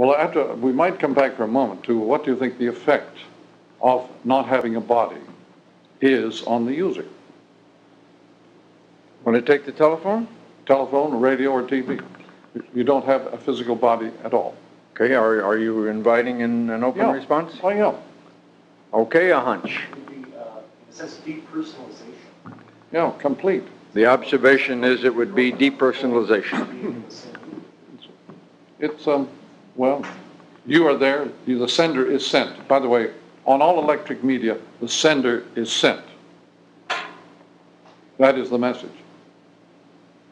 Well, we might come back for a moment to what do you think the effect of not having a body is on the user. When they take the telephone, radio, or TV, you don't have a physical body at all. Okay, are you inviting in an open response? I am. Okay, a hunch. It says depersonalization. Yeah, complete. The observation is it would be depersonalization. It's well, you are there, the sender is sent. By the way, on all electric media, the sender is sent. That is the message.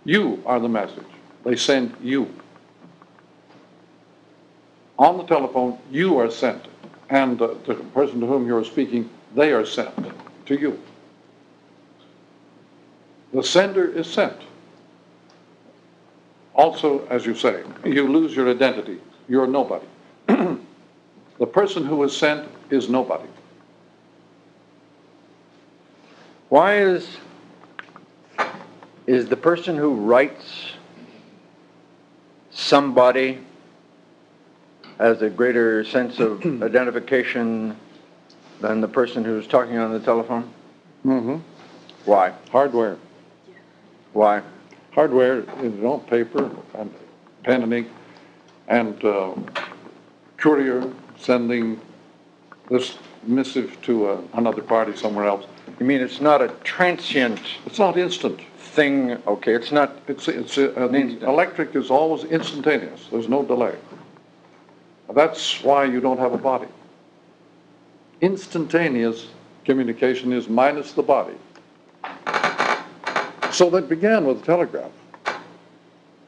You are the message. They send you. On the telephone, you are sent. And the person to whom you are speaking, they are sent to you. The sender is sent. Also, as you say, you lose your identity. You're nobody. The person who is sent is nobody. Why is the person who writes somebody has a greater sense of identification than the person who's talking on the telephone? Mm-hmm. Why? Hardware. Why? Hardware, paper and pen and ink, and courier sending this missive to another party somewhere else. You mean it's not a transient? It's not instant thing. Okay, it's not. It's electric is always instantaneous. There's no delay. That's why you don't have a body. Instantaneous communication is minus the body. So that began with the telegraph.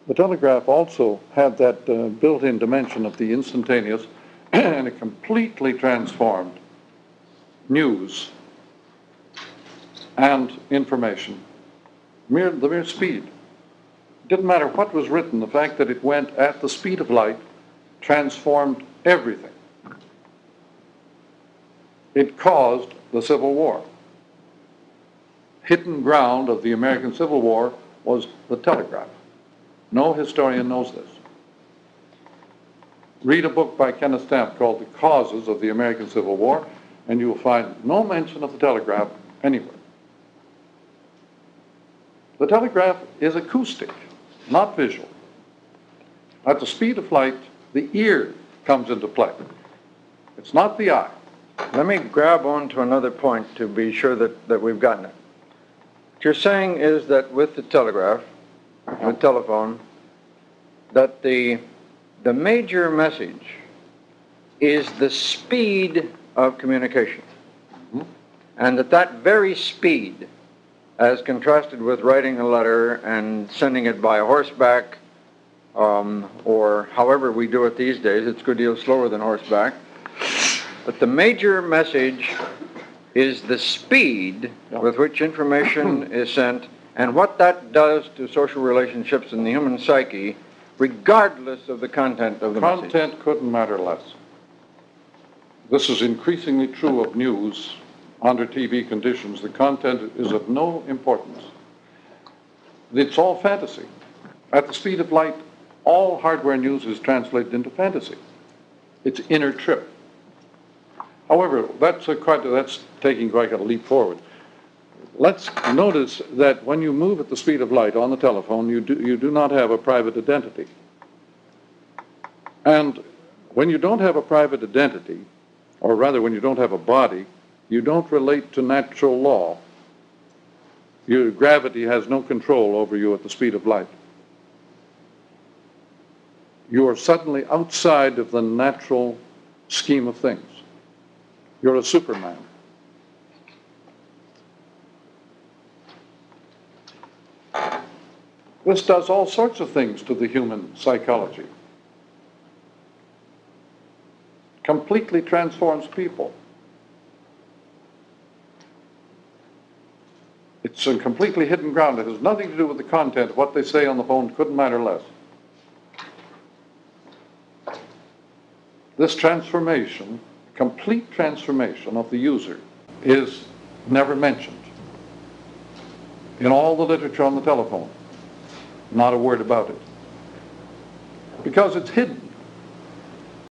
The telegraph also had that built-in dimension of the instantaneous, and it completely transformed news and information. The mere speed. It didn't matter what was written, the fact that it went at the speed of light transformed everything. It caused the Civil War. Hidden ground of the American Civil War was the telegraph. No historian knows this. Read a book by Kenneth Stamp called The Causes of the American Civil War, and you will find no mention of the telegraph anywhere. The telegraph is acoustic, not visual. At the speed of light, the ear comes into play. It's not the eye. Let me grab on to another point to be sure that we've gotten it. What you're saying is that with the telegraph, the telephone, that the major message is the speed of communication. Mm-hmm. And that very speed, as contrasted with writing a letter and sending it by horseback, or however we do it these days, it's a good deal slower than horseback, but the major message is the speed with which information is sent, and what that does to social relationships in the human psyche, regardless of the content of the message. Content couldn't matter less. This is increasingly true of news under TV conditions. The content is of no importance. It's all fantasy. At the speed of light, all hardware news is translated into fantasy. It's inner trip. However, that's taking quite a leap forward. Let's notice that when you move at the speed of light on the telephone, you do not have a private identity. And when you don't have a private identity, or rather when you don't have a body, you don't relate to natural law. Your gravity has no control over you at the speed of light. You are suddenly outside of the natural scheme of things. You're a Superman. This does all sorts of things to the human psychology. Completely transforms people. It's a completely hidden ground. It has nothing to do with the content. What they say on the phone couldn't matter less. This transformation, complete transformation of the user, is never mentioned in all the literature on the telephone. Not a word about it. Because it's hidden.